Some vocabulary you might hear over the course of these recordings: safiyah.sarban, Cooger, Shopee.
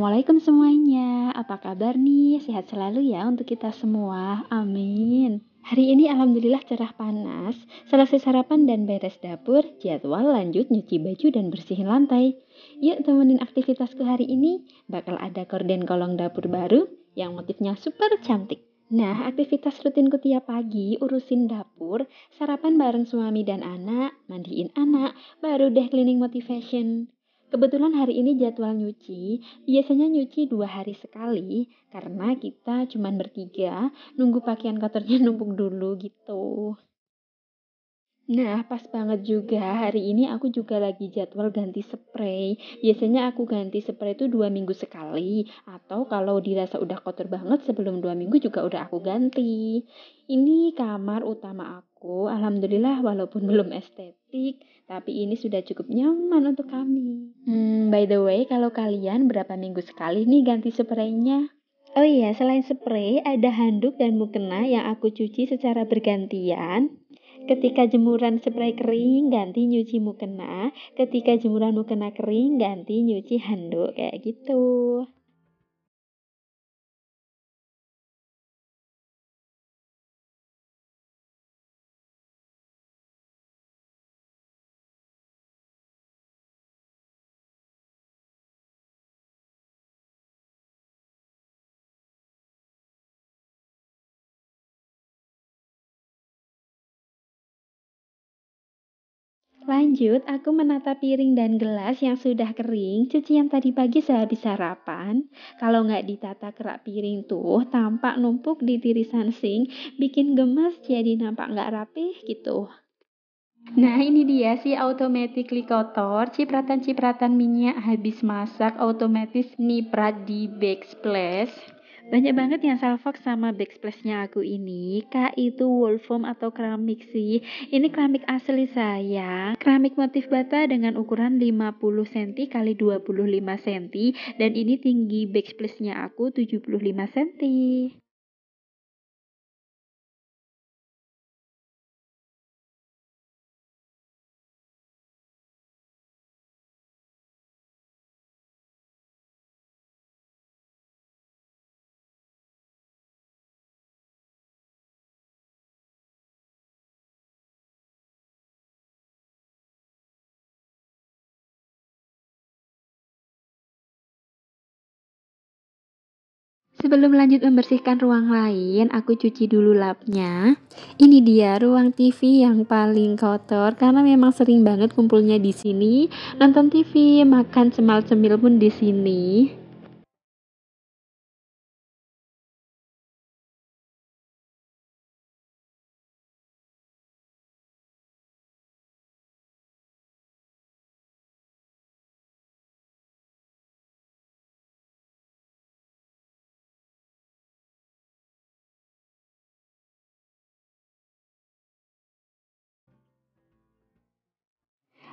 Assalamualaikum semuanya, apa kabar nih? Sehat selalu ya untuk kita semua, amin. Hari ini alhamdulillah cerah panas, selesai sarapan dan beres dapur, jadwal lanjut nyuci baju dan bersihin lantai. Yuk temenin aktivitasku hari ini, bakal ada gorden kolong dapur baru yang motifnya super cantik. Nah, aktivitas rutinku tiap pagi, urusin dapur, sarapan bareng suami dan anak, mandiin anak, baru deh cleaning motivation. Kebetulan hari ini jadwal nyuci, biasanya nyuci 2 hari sekali karena kita cuman bertiga, nunggu pakaian kotornya numpuk dulu gitu. Nah, pas banget juga hari ini aku juga lagi jadwal ganti spray. Biasanya aku ganti spray itu 2 minggu sekali, atau kalau dirasa udah kotor banget sebelum 2 minggu juga udah aku ganti. Ini kamar utama aku, alhamdulillah walaupun belum estetik, tapi ini sudah cukup nyaman untuk kami. By the way, kalau kalian berapa minggu sekali nih ganti spraynya? Oh iya, selain spray ada handuk dan mukena yang aku cuci secara bergantian. Ketika jemuran spray kering, ganti nyuci mukena. Ketika jemuran mukena kering, ganti nyuci handuk, kayak gitu. Lanjut, aku menata piring dan gelas yang sudah kering, cucian tadi pagi sehabis sarapan. Kalau nggak ditata kerak piring tuh, tampak numpuk di tirisan sink, bikin gemes jadi nampak nggak rapih gitu. Nah, ini dia sih automatically kotor, cipratan-cipratan minyak habis masak, otomatis niprat di backsplash. Banyak banget yang salfok sama backsplash-nya aku ini. Kak, itu wool foam atau keramik sih? Ini keramik asli saya. Keramik motif bata dengan ukuran 50 cm x 25 cm. Dan ini tinggi backsplash-nya aku 75 cm. Sebelum lanjut membersihkan ruang lain, aku cuci dulu lapnya. Ini dia ruang TV yang paling kotor karena memang sering banget kumpulnya di sini. Nonton TV, makan cemil-cemil pun di sini.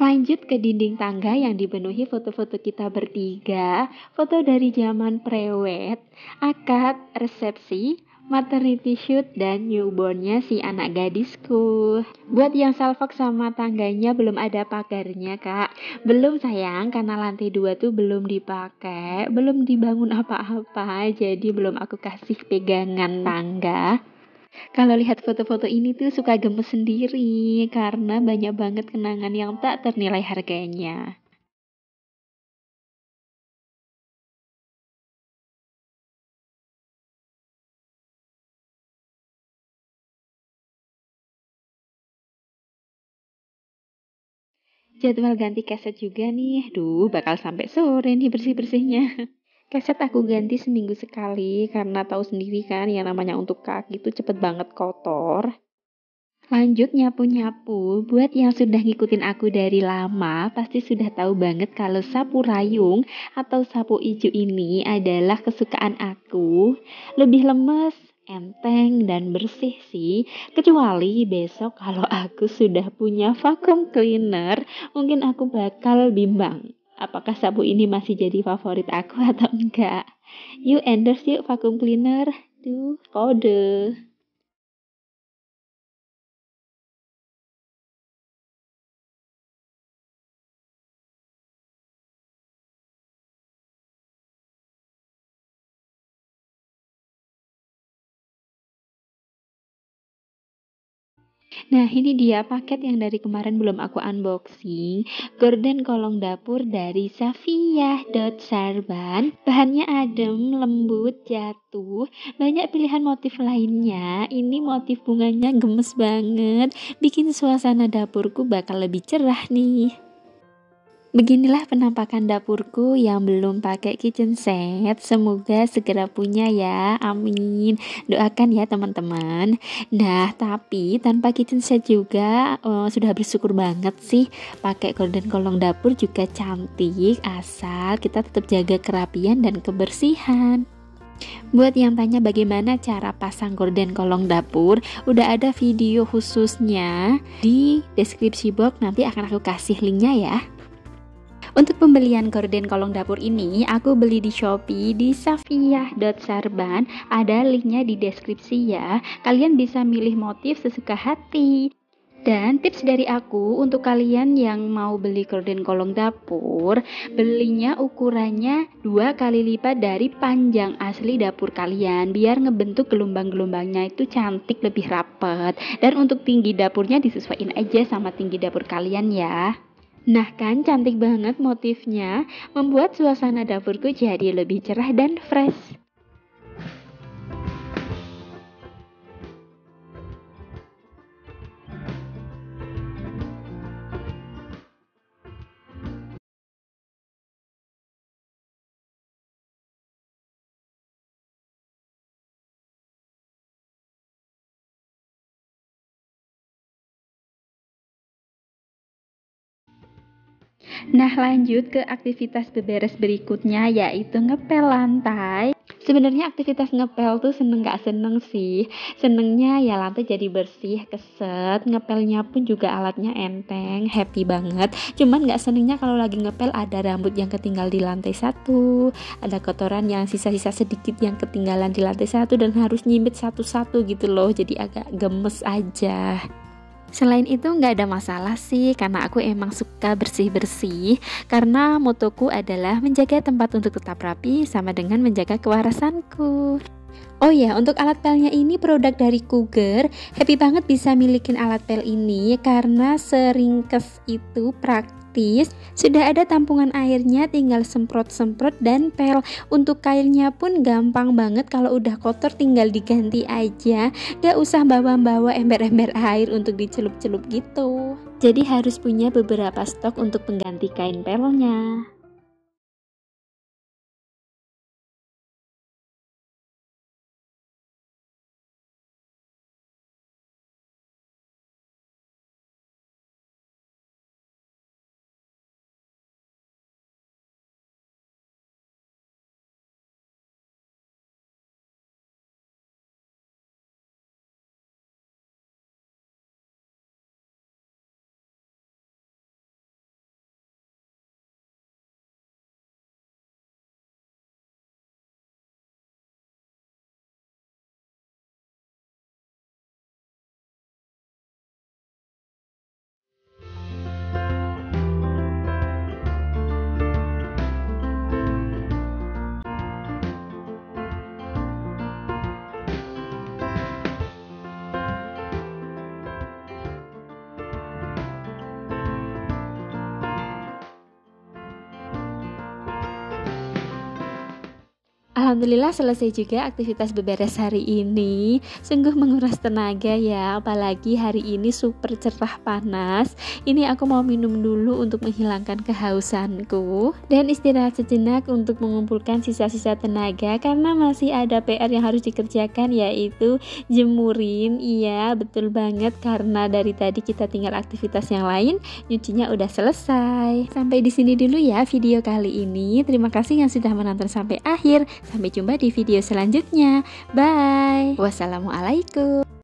Lanjut ke dinding tangga yang dipenuhi foto-foto kita bertiga, foto dari zaman prewed, akad, resepsi, maternity shoot, dan newbornnya si anak gadisku. Buat yang salfok sama tangganya belum ada pagarnya, Kak. Belum sayang, karena lantai 2 tuh belum dipakai, belum dibangun apa-apa, jadi belum aku kasih pegangan tangga. Kalau lihat foto-foto ini tuh suka gemes sendiri karena banyak banget kenangan yang tak ternilai harganya. Jadwal ganti keset juga nih. Duh, bakal sampai sore nih bersih-bersihnya. Keset aku ganti seminggu sekali karena tahu sendiri kan yang namanya untuk kaki itu cepet banget kotor. Lanjut nyapu-nyapu, buat yang sudah ngikutin aku dari lama pasti sudah tahu banget kalau sapu rayung atau sapu ijuk ini adalah kesukaan aku. Lebih lemes, enteng, dan bersih sih, kecuali besok kalau aku sudah punya vacuum cleaner mungkin aku bakal bimbang. Apakah sapu ini masih jadi favorit aku atau enggak? Yuk endorse yuk vacuum cleaner. Duh, kode. Nah, ini dia paket yang dari kemarin belum aku unboxing, gorden kolong dapur dari safiyah.sarban. Bahannya adem, lembut, jatuh, banyak pilihan motif lainnya. Ini motif bunganya gemes banget, bikin suasana dapurku bakal lebih cerah nih. Beginilah penampakan dapurku yang belum pakai kitchen set. Semoga segera punya ya, amin. Doakan ya teman-teman. Nah, tapi tanpa kitchen set juga sudah bersyukur banget sih. Pakai gorden kolong dapur juga cantik, asal kita tetap jaga kerapian dan kebersihan. Buat yang tanya bagaimana cara pasang gorden kolong dapur, udah ada video khususnya di deskripsi box, nanti akan aku kasih linknya ya. Untuk pembelian gorden kolong dapur ini, aku beli di Shopee di safiyah.sarban. Ada linknya di deskripsi ya. Kalian bisa milih motif sesuka hati. Dan tips dari aku untuk kalian yang mau beli gorden kolong dapur, belinya ukurannya 2 kali lipat dari panjang asli dapur kalian, biar ngebentuk gelombang-gelombangnya itu cantik, lebih rapet. Dan untuk tinggi dapurnya disesuaikan aja sama tinggi dapur kalian ya. Nah kan, cantik banget motifnya, membuat suasana dapurku jadi lebih cerah dan fresh. Nah, lanjut ke aktivitas beberes berikutnya, yaitu ngepel lantai. Sebenarnya aktivitas ngepel tuh seneng gak seneng sih. Senengnya ya lantai jadi bersih, keset. Ngepelnya pun juga alatnya enteng, happy banget. Cuman gak senengnya kalau lagi ngepel ada rambut yang ketinggal di lantai 1, ada kotoran yang sisa-sisa sedikit yang ketinggalan di lantai 1, dan harus nyimit satu-satu gitu loh. Jadi agak gemes aja. Selain itu nggak ada masalah sih, karena aku emang suka bersih-bersih, karena motoku adalah menjaga tempat untuk tetap rapi sama dengan menjaga kewarasanku. Oh ya, untuk alat pelnya ini produk dari Cooger. Happy banget bisa milikin alat pel ini, karena seringkes itu praktis. Sudah ada tampungan airnya, tinggal semprot-semprot dan pel. Untuk kailnya pun gampang banget, kalau udah kotor tinggal diganti aja. Gak usah bawa-bawa ember-ember air untuk dicelup-celup gitu. Jadi harus punya beberapa stok untuk pengganti kain pelnya. Alhamdulillah selesai juga aktivitas beberes hari ini. Sungguh menguras tenaga ya, apalagi hari ini super cerah panas. Ini aku mau minum dulu untuk menghilangkan kehausanku, dan istirahat sejenak untuk mengumpulkan sisa-sisa tenaga, karena masih ada PR yang harus dikerjakan, yaitu jemurin. Iya betul banget, karena dari tadi kita tinggal aktivitas yang lain, nyucinya udah selesai. Sampai di sini dulu ya video kali ini. Terima kasih yang sudah menonton sampai akhir. Sampai jumpa di video selanjutnya. Bye. Wassalamualaikum.